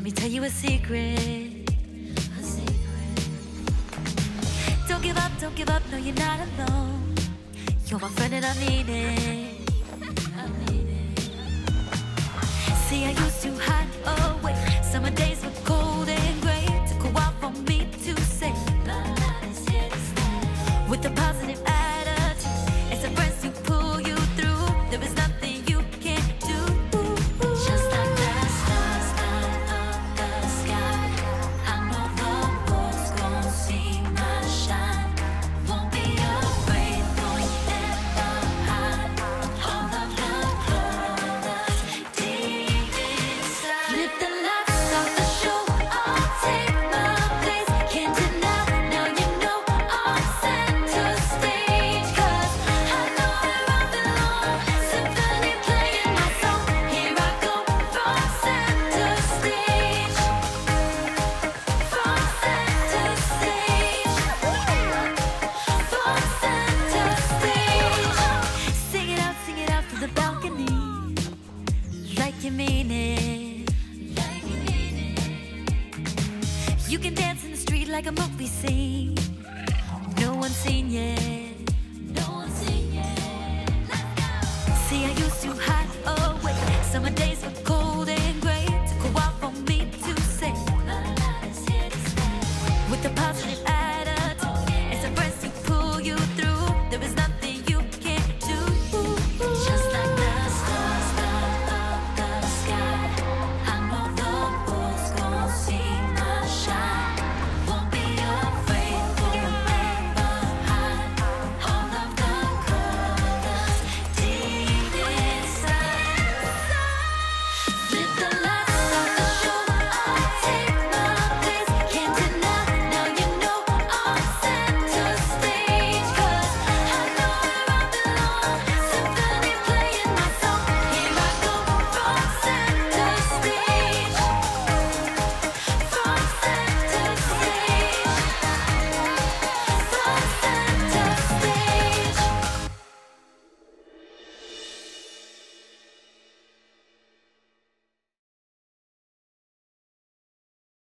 Let me tell you a secret. A secret. Don't give up, no, you're not alone. You're my friend and I mean it. I mean it. See, I used to hide away. Summer days were cold and gray. Took a while for me to say, love is here to stay. With a positive attitude, it's the friends who pull you through. There is nothing. You can dance in the street like a movie scene. No one's seen yet. No one's seen yet. Let's go. See, I used to hide away. Summer days were cold and gray. Took a while for me to say, love is here to stay. With the positive.